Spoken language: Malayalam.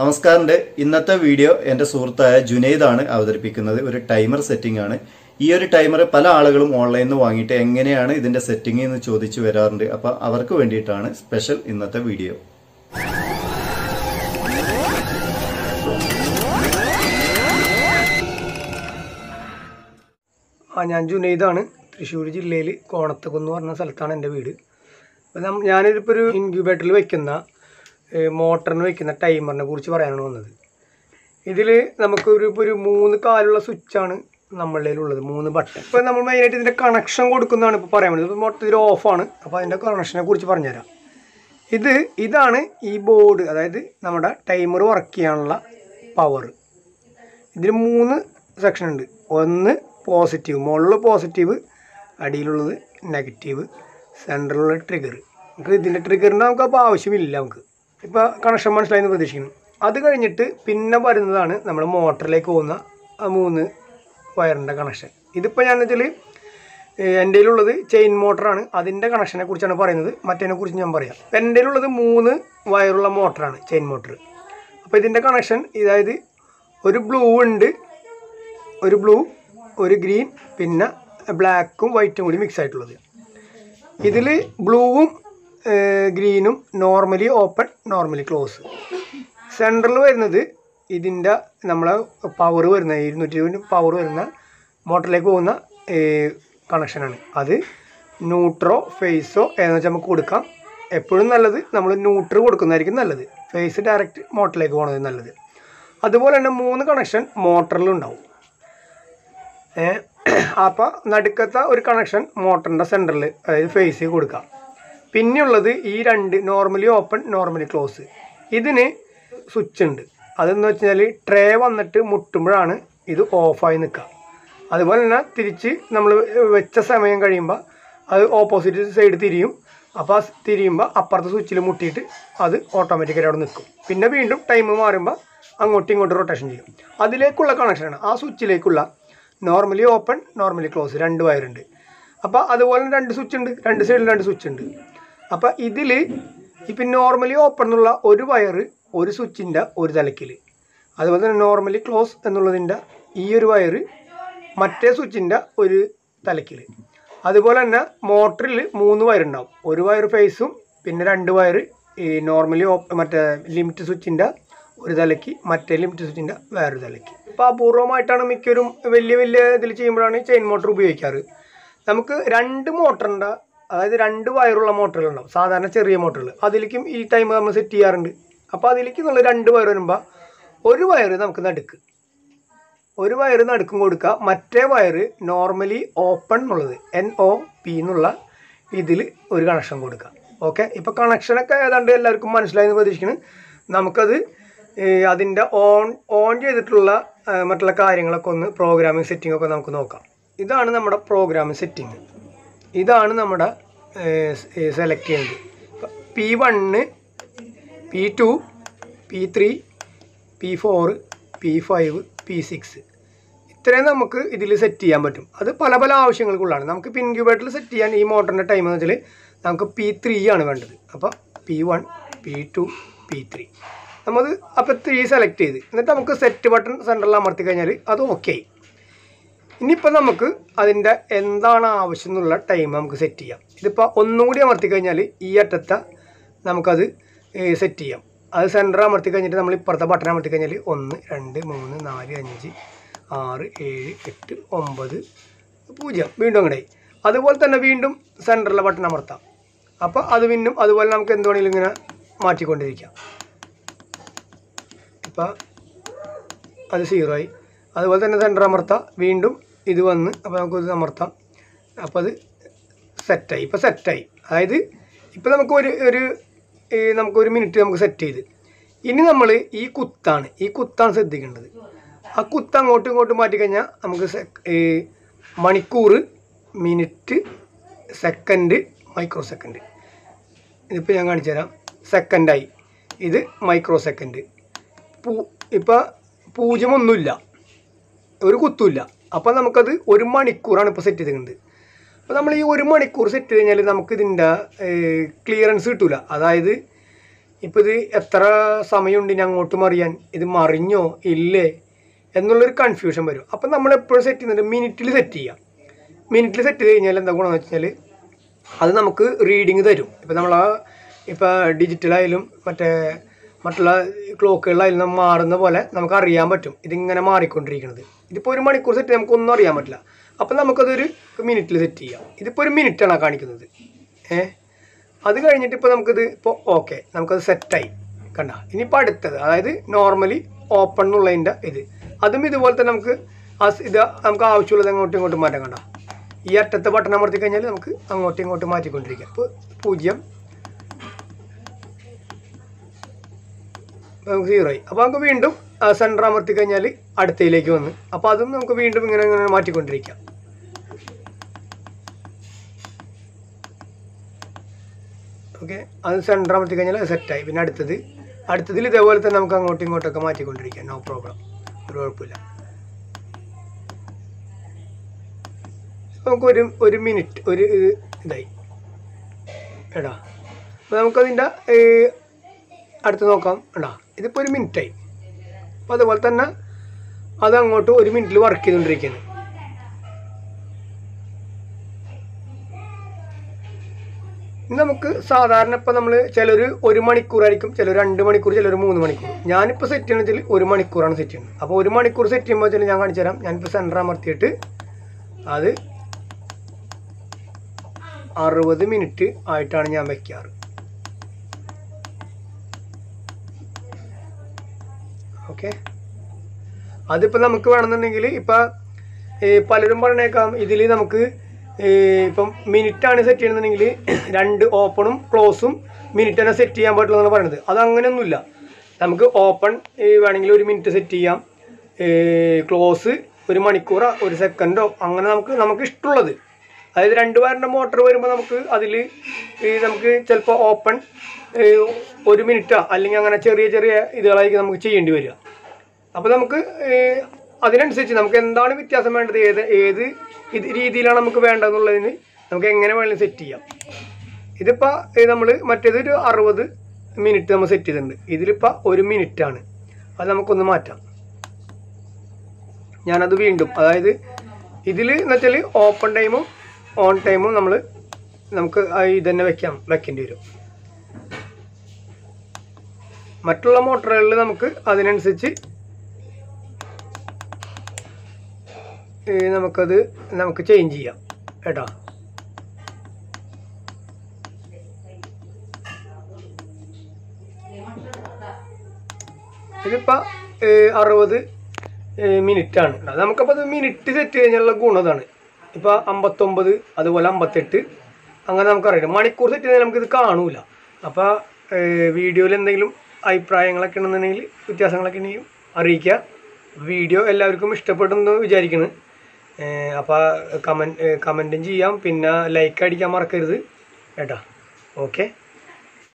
नमस्कार ഇന്നത്തെ വീഡിയോ എൻ്റെ സുഹൃത്തായ ജുനൈദ് ആണ് അവതരിപ്പിക്കുന്നത് ഒരു ടൈമർ സെറ്റിംഗ് ആണ് ഈ ഒരു ടൈമർ പല ആളുകളും ഓൺലൈനിൽ നിന്ന് വാങ്ങിയിട്ട് എങ്ങനെയാണ് ഇതിന്റെ സെറ്റിംഗ് എന്ന് ചോദിച്ചു വരാറുണ്ട് അപ്പോൾ അവർക്ക് വേണ്ടിയിട്ടാണ് സ്പെഷ്യൽ ഇന്നത്തെ വീഡിയോ ഞാൻ ജുനൈദ് ആണ് തൃശ്ശൂർ ജില്ലയിലെ കോണത്തകുന്ന് പറഞ്ഞ സ്ഥലത്താണ് എൻ്റെ വീട് അപ്പോൾ ഞാൻ ഒരു ഇൻക്യൂബേറ്ററിൽ വെക്കുന്ന മോട്ടറിന് വെക്കുന്ന ടൈമറിനെ കുറിച്ച് പറയാനാണ് വന്നത് ഇതിൽ നമുക്കൊരു മൂന്ന് കാലുള്ള സ്വിച്ചാണ് നമ്മളുള്ളത് മൂന്ന് ബട്ടൺ ഇപ്പോൾ നമ്മൾ മെയിനായിട്ട് ഇതിൻ്റെ കണക്ഷൻ കൊടുക്കുന്നതാണ് ഇപ്പോൾ പറയാൻ വേണ്ടത് ഇപ്പോൾ മൊത്തത്തിൽ ഓഫാണ് അപ്പോൾ അതിൻ്റെ കണക്ഷനെ കുറിച്ച് പറഞ്ഞുതരാം ഇതാണ് ഈ ബോർഡ് അതായത് നമ്മുടെ ടൈമർ വർക്ക് ചെയ്യാനുള്ള പവർ ഇതിൽ മൂന്ന് സെക്ഷൻ ഉണ്ട് ഒന്ന് പോസിറ്റീവ് മുകളിലുള്ള പോസിറ്റീവ് അടിയിലുള്ളത് നെഗറ്റീവ് സെൻറ്ററിലുള്ള ട്രിഗർ നമുക്ക് ഇതിൻ്റെ ട്രിഗറിൻ്റെ നമുക്കപ്പോൾ ആവശ്യമില്ല നമുക്ക് ഇപ്പോൾ കണക്ഷൻ മനസ്സിലായെന്ന് പ്രതീക്ഷിക്കുന്നു അത് കഴിഞ്ഞിട്ട് പിന്നെ വരുന്നതാണ് നമ്മൾ മോട്ടറിലേക്ക് പോകുന്ന ആ മൂന്ന് വയറിൻ്റെ കണക്ഷൻ ഇതിപ്പോൾ ഞാൻ വെച്ചാൽ എൻ്റെ കയ്യിലുള്ളത് ചെയിൻ മോട്ടറാണ് അതിൻ്റെ കണക്ഷനെ കുറിച്ചാണ് പറയുന്നത് മറ്റേതിനെ കുറിച്ച് ഞാൻ പറയാം അപ്പം എൻ്റെ കയ്യിലുള്ളത് മൂന്ന് വയറുള്ള മോട്ടറാണ് ചെയിൻ മോട്ടർ അപ്പോൾ ഇതിൻ്റെ കണക്ഷൻ അതായത് ഒരു ബ്ലൂ ഉണ്ട് ഒരു ബ്ലൂ ഒരു ഗ്രീൻ പിന്നെ ബ്ലാക്കും വൈറ്റും കൂടി മിക്സ് ആയിട്ടുള്ളത് ഇതിൽ ബ്ലൂവും ഗ്രീനും normally open normally close central വരുന്നത് ഇതിൻ്റെ നമ്മളെ പവർ വരുന്ന 220 പവർ വരുന്ന മോട്ടറിലേക്ക് പോകുന്ന കണക്ഷനാണ് അത് ന്യൂട്രോ ഫേസോ എന്ന് വെച്ചാൽ നമുക്ക് കൊടുക്കാം എപ്പോഴും നല്ലത് നമ്മൾ ന്യൂട്രൽ കൊടുക്കുന്നതായിരിക്കും നല്ലത് ഫേസ് ഡയറക്റ്റ് മോട്ടറിലേക്ക് പോകുന്നത് നല്ലത് അതുപോലെ തന്നെ മൂന്ന് കണക്ഷൻ മോട്ടറിലുണ്ടാവും അപ്പോൾ നടുക്കത്തെ ഒരു കണക്ഷൻ മോട്ടറിൻ്റെ സെൻറ്ററിൽ അതായത് ഫേസിൽ കൊടുക്കാം പിന്നെയുള്ളത് ഈ രണ്ട് നോർമലി ഓപ്പൺ നോർമലി ക്ലോസ് ഇതിന് സ്വിച്ച് ഉണ്ട് അതെന്ന് വെച്ച് കഴിഞ്ഞാൽ ട്രേ വന്നിട്ട് മുട്ടുമ്പോഴാണ് ഇത് ഓഫായി നിൽക്കുക അതുപോലെ തന്നെ തിരിച്ച് നമ്മൾ വെച്ച സമയം കഴിയുമ്പോൾ അത് ഓപ്പോസിറ്റ് സൈഡ് തിരിയും അപ്പോൾ ആ തിരിയുമ്പോൾ അപ്പുറത്തെ സ്വിച്ചിൽ മുട്ടിയിട്ട് അത് ഓട്ടോമാറ്റിക്കലി അവിടെ നിൽക്കും പിന്നെ വീണ്ടും ടൈം മാറുമ്പോൾ അങ്ങോട്ടും ഇങ്ങോട്ടും റൊട്ടേഷൻ ചെയ്യും അതിലേക്കുള്ള കണക്ഷനാണ് ആ സ്വിച്ചിലേക്കുള്ള നോർമലി ഓപ്പൺ നോർമലി ക്ലോസ് രണ്ട് വയറുണ്ട് അപ്പോൾ അതുപോലെ രണ്ട് സ്വിച്ച് ഉണ്ട് രണ്ട് സൈഡിൽ രണ്ട് സ്വിച്ച് ഉണ്ട് അപ്പോൾ ഇതിൽ ഇപ്പം നോർമലി ഓപ്പൺ എന്നുള്ള ഒരു വയറ് ഒരു സ്വിച്ചിൻ്റെ ഒരു തലക്കിൽ അതുപോലെ തന്നെ നോർമലി ക്ലോസ് എന്നുള്ളതിൻ്റെ ഈ ഒരു വയറ് മറ്റേ സ്വിച്ചിൻ്റെ ഒരു തലക്കിൽ അതുപോലെ തന്നെ മോട്ടറിൽ മൂന്ന് വയറുണ്ടാവും ഒരു വയർ ഫേസും പിന്നെ രണ്ട് വയറ് ഈ നോർമലി മറ്റേ ലിമിറ്റ് സ്വിച്ചിൻ്റെ ഒരു തലയ്ക്ക് മറ്റേ ലിമിറ്റ് സ്വിച്ചിൻ്റെ വേറൊരു തലയ്ക്ക് ഇപ്പോൾ അപൂർവമായിട്ടാണ് മിക്കവരും വലിയ വലിയ ഇതിൽ ചെയ്യുമ്പോഴാണ് ചെയിൻ മോട്ടർ ഉപയോഗിക്കാറ് നമുക്ക് രണ്ട് മോട്ടറുണ്ട് അതായത് രണ്ട് വയറുള്ള മോട്ടറുകളുണ്ടാവും സാധാരണ ചെറിയ മോട്ടറുകൾ അതിലേക്കും ഈ ടൈം നമ്മൾ സെറ്റ് ചെയ്യാറുണ്ട് അപ്പോൾ അതിലേക്ക് നമ്മൾ രണ്ട് വയർ വരുമ്പോൾ ഒരു വയറ് നമുക്ക് നടുക്ക് ഒരു വയറ് നടുക്കും കൊടുക്കുക മറ്റേ വയറ് നോർമലി ഓപ്പൺ എന്നുള്ളത് NOP എന്നുള്ള ഇതിൽ ഒരു കണക്ഷൻ കൊടുക്കുക ഓക്കെ ഇപ്പോൾ കണക്ഷനൊക്കെ ഏതാണ്ട് എല്ലാവർക്കും മനസ്സിലായെന്ന് പ്രതീക്ഷിക്കുന്നു നമുക്കത് അതിൻ്റെ ഓൺ ചെയ്തിട്ടുള്ള മറ്റുള്ള കാര്യങ്ങളൊക്കെ ഒന്ന് പ്രോഗ്രാമിംഗ് സെറ്റിങ്ങൊക്കെ നമുക്ക് നോക്കാം ഇതാണ് നമ്മുടെ പ്രോഗ്രാമിംഗ് സെറ്റിംഗ് ഇതാണ് നമ്മുടെ സെലക്ട് ചെയ്യുന്നത് P1, P2, P3, P4, P5, P6 ഇത്രയും നമുക്ക് ഇതിൽ സെറ്റ് ചെയ്യാൻ പറ്റും അത് പല പല ആവശ്യങ്ങൾക്കുള്ളതാണ് നമുക്ക് ഇൻക്യൂബേറ്ററിൽ സെറ്റ് ചെയ്യാൻ ഈ മോട്ടറിൻ്റെ ടൈം എന്ന് വെച്ചാൽ നമുക്ക് P3 ആണ് വേണ്ടത് അപ്പോൾ P1, P2, P3 നമ്മളത് അപ്പോൾ 3 സെലക്ട് ചെയ്ത് എന്നിട്ട് നമുക്ക് സെറ്റ് ബട്ടൺ സെൻറ്ററിൽ അമർത്തി കഴിഞ്ഞാൽ അത് ഓക്കെ ആയി ഇനിയിപ്പോൾ നമുക്ക് അതിൻ്റെ എന്താണ് ആവശ്യം എന്നുള്ള ടൈം നമുക്ക് സെറ്റ് ചെയ്യാം ഇതിപ്പോൾ ഒന്നും കൂടി അമർത്തി കഴിഞ്ഞാൽ ഈ അറ്റത്തെ നമുക്കത് സെറ്റ് ചെയ്യാം അത് സെൻറ്റർ അമർത്തി കഴിഞ്ഞിട്ട് നമ്മൾ ഇപ്പുറത്തെ ബട്ടൺ അമർത്തി കഴിഞ്ഞാൽ 1, 2, 3, 4, 5, 6, 7, 8, 9, 0 വീണ്ടും അങ്ങോട്ടായി അതുപോലെ തന്നെ വീണ്ടും സെൻറ്ററിലെ ബട്ടൺ അമർത്താം അപ്പോൾ അത് വീണ്ടും അതുപോലെ നമുക്ക് എന്ത് വേണമെങ്കിലും ഇങ്ങനെ മാറ്റിക്കൊണ്ടിരിക്കാം ഇപ്പോൾ അത് 0 ആയി അതുപോലെ തന്നെ സെൻറ്റർ അമർത്താം വീണ്ടും ഇത് വന്ന് അപ്പോൾ നമുക്കിത് അമർത്താം അപ്പോൾ അത് സെറ്റായി ഇപ്പോൾ സെറ്റായി അതായത് ഇപ്പോൾ നമുക്ക് നമുക്കൊരു മിനിറ്റ് നമുക്ക് സെറ്റ് ചെയ്ത് ഇനി നമ്മൾ ഈ കുത്താണ് ശ്രദ്ധിക്കേണ്ടത് ആ കുത്ത് അങ്ങോട്ടും ഇങ്ങോട്ടും മാറ്റിക്കഴിഞ്ഞാൽ നമുക്ക് മണിക്കൂർ മിനിറ്റ് സെക്കൻഡ് മൈക്രോ സെക്കൻഡ് ഇതിപ്പോൾ ഞാൻ കാണിച്ചു തരാം സെക്കൻഡായി ഇത് മൈക്രോ സെക്കൻഡ് ഇപ്പോൾ 0 ഒന്നുമില്ല ഒരു കുത്തുമില്ല അപ്പോൾ നമുക്കത് 1 മണിക്കൂറാണ് ഇപ്പോൾ സെറ്റ് ചെയ്തിരിക്കുന്നത് അപ്പോൾ നമ്മൾ ഈ 1 മണിക്കൂർ സെറ്റ് ചെയ്ത് കഴിഞ്ഞാൽ നമുക്കിതിൻ്റെ ക്ലിയറൻസ് കിട്ടില്ല അതായത് ഇപ്പോൾ ഇത് എത്ര സമയമുണ്ട് ഇനി അങ്ങോട്ട് മറിയാൻ, ഇത് മറിഞ്ഞോ ഇല്ലേ എന്നുള്ളൊരു കൺഫ്യൂഷൻ വരും. അപ്പം നമ്മളെപ്പോഴും സെറ്റ് ചെയ്യുന്നത് മിനിറ്റിൽ സെറ്റ് ചെയ്യാം. മിനിറ്റിൽ സെറ്റ് ചെയ്ത് കഴിഞ്ഞാൽ എന്താ ഗുണമെന്ന് വെച്ച് കഴിഞ്ഞാൽ അത് നമുക്ക് റീഡിങ് തരും. ഇപ്പം നമ്മൾ ആ ഇപ്പോൾ ഡിജിറ്റലായാലും മറ്റുള്ള ക്ലോക്കുകളിലായാലും നമ്മൾ മാറുന്ന പോലെ നമുക്ക് അറിയാൻ പറ്റും ഇതിങ്ങനെ മാറിക്കൊണ്ടിരിക്കുന്നത്. ഇതിപ്പോൾ ഒരു മണിക്കൂർ സെറ്റ് നമുക്കൊന്നും അറിയാൻ പറ്റില്ല. അപ്പം നമുക്കതൊരു മിനിറ്റിൽ സെറ്റ് ചെയ്യാം. ഇതിപ്പോൾ ഒരു മിനിറ്റാണ് കാണിക്കുന്നത്. അത് കഴിഞ്ഞിട്ട് ഇപ്പോൾ നമുക്കിത് ഇപ്പോൾ ഓക്കെ, നമുക്കത് സെറ്റായി കണ്ട. ഇനിയിപ്പോൾ അടുത്തത്, അതായത് നോർമലി ഓപ്പൺ എന്നുള്ളതിൻ്റെ ഇത്, അതും ഇതുപോലെ തന്നെ നമുക്ക് ഇത് നമുക്ക് ആവശ്യമുള്ളത് അങ്ങോട്ടും ഇങ്ങോട്ടും മാറ്റാൻ കണ്ട. ഈ അറ്റത്തെ ബട്ടൺ അമർത്തി കഴിഞ്ഞാൽ നമുക്ക് അങ്ങോട്ടും ഇങ്ങോട്ടും മാറ്റിക്കൊണ്ടിരിക്കാം. ഇപ്പോൾ 0 0 ആയി. അപ്പോൾ നമുക്ക് വീണ്ടും സെൻറ്റർ അമർത്തി കഴിഞ്ഞാൽ അടുത്തയിലേക്ക് വന്ന്, അപ്പോൾ അതും നമുക്ക് വീണ്ടും ഇങ്ങനെ ഇങ്ങനെ മാറ്റിക്കൊണ്ടിരിക്കാം. ഓക്കെ, അത് സെൻറ്റർ അമർത്തി കഴിഞ്ഞാൽ അത് സെറ്റായി. പിന്നെ അടുത്തതിൽ ഇതേപോലെ തന്നെ നമുക്ക് അങ്ങോട്ടും ഇങ്ങോട്ടൊക്കെ മാറ്റിക്കൊണ്ടിരിക്കാം. നോ പ്രോബ്ലം, ഒരു കുഴപ്പമില്ല. നമുക്ക് ഒരു മിനിറ്റ് ഒരു ഇതായി എടാ. അപ്പോൾ നമുക്കതിൻ്റെ അടുത്ത് നോക്കാം. എടാ, ഇതിപ്പോൾ ഒരു മിനിറ്റായി. അപ്പോൾ അതുപോലെ തന്നെ അത് അങ്ങോട്ട് ഒരു മിനിറ്റിൽ വർക്ക് ചെയ്തുകൊണ്ടിരിക്കുകയാണ്. നമുക്ക് സാധാരണ ഇപ്പോൾ നമ്മൾ ചിലർ ഒരു മണിക്കൂറായിരിക്കും, ചിലർ 2 മണിക്കൂർ, ചിലർ 3 മണിക്കൂർ. ഞാനിപ്പോൾ സെറ്റ് ചെയ്യണമെങ്കിൽ 1 മണിക്കൂറാണ് സെറ്റ് ചെയ്യുന്നത്. അപ്പോൾ 1 മണിക്കൂർ സെറ്റ് ചെയ്യുമ്പോൾ വെച്ചാൽ ഞാൻ കാണിച്ചു തരാം. ഞാനിപ്പോൾ സെൻറ്റർ അമർത്തിയിട്ട് അത് 60 മിനിറ്റ് ആയിട്ടാണ് ഞാൻ വയ്ക്കാറ്. ഓക്കെ, അതിപ്പോൾ നമുക്ക് വേണമെന്നുണ്ടെങ്കിൽ ഇപ്പോൾ പലരും പറഞ്ഞേക്കാം ഇതിൽ നമുക്ക് ഇപ്പം മിനിറ്റാണ് സെറ്റ് ചെയ്യണമെന്നുണ്ടെങ്കിൽ 2 ഓപ്പണും ക്ലോസും മിനിറ്റ് തന്നെ സെറ്റ് ചെയ്യാൻ പറ്റുള്ളൂ എന്നാണ് പറയുന്നത്. അതങ്ങനെയൊന്നുമില്ല. നമുക്ക് ഓപ്പൺ വേണമെങ്കിൽ 1 മിനിറ്റ് സെറ്റ് ചെയ്യാം, ക്ലോസ് 1 മണിക്കൂറോ 1 സെക്കൻഡോ, അങ്ങനെ നമുക്ക് ഇഷ്ടമുള്ളത്. അതായത് 2 വയറിൻ്റെ മോട്ടർ വരുമ്പോൾ നമുക്ക് അതിൽ നമുക്ക് ചിലപ്പോൾ ഓപ്പൺ 1 മിനിറ്റോ അല്ലെങ്കിൽ അങ്ങനെ ചെറിയ ചെറിയ ഇതുകളായിരിക്കും നമുക്ക് ചെയ്യേണ്ടി വരിക. അപ്പോൾ നമുക്ക് അതിനനുസരിച്ച് നമുക്ക് എന്താണ് വ്യത്യാസം വേണ്ടത്, ഏത് രീതിയിലാണ് നമുക്ക് വേണ്ടതെന്നുള്ളതിന് നമുക്ക് എങ്ങനെ വേണമെങ്കിലും സെറ്റ് ചെയ്യാം. ഇതിപ്പോൾ നമ്മൾ മറ്റേതൊരു 60 മിനിറ്റ് നമ്മൾ സെറ്റ് ചെയ്തിട്ടുണ്ട്. ഇതിലിപ്പോൾ 1 മിനിറ്റാണ്. അത് നമുക്കൊന്ന് മാറ്റാം. ഞാനത് വീണ്ടും, അതായത് ഇതിൽ എന്ന് വെച്ചാൽ ഓപ്പൺ ടൈമും ഓൺ ടൈമും നമുക്ക് ഇതന്നെ വയ്ക്കേണ്ടി വരും. മറ്റുള്ള മോട്ടറുകളിൽ നമുക്ക് അതിനനുസരിച്ച് നമുക്ക് ചേഞ്ച് ചെയ്യാം കേട്ടോ. ഇതിപ്പോൾ 60 മിനിറ്റാണ്. നമുക്കപ്പോൾ അത് മിനിറ്റ് സെറ്റ് കഴിഞ്ഞാലുള്ള ഗുണം അതാണ്. ഇപ്പോൾ 59 അതുപോലെ 58 അങ്ങനെ നമുക്കറിയാം. മണിക്കൂർ സെറ്റ് ചെയ്താൽ നമുക്കിത് കാണൂല. അപ്പോൾ വീഡിയോയിൽ എന്തെങ്കിലും അഭിപ്രായങ്ങളൊക്കെ ഉണ്ടെന്നുണ്ടെങ്കിൽ വ്യത്യാസങ്ങളൊക്കെ ഉണ്ടെങ്കിൽ അറിയിക്കുക. വീഡിയോ എല്ലാവർക്കും ഇഷ്ടപ്പെടുമെന്ന് വിചാരിക്കുന്നു. അപ്പോൾ കമൻറ്റും ചെയ്യാം, പിന്നെ ലൈക്ക് അടിക്കാൻ മറക്കരുത് കേട്ടോ. ഓക്കെ.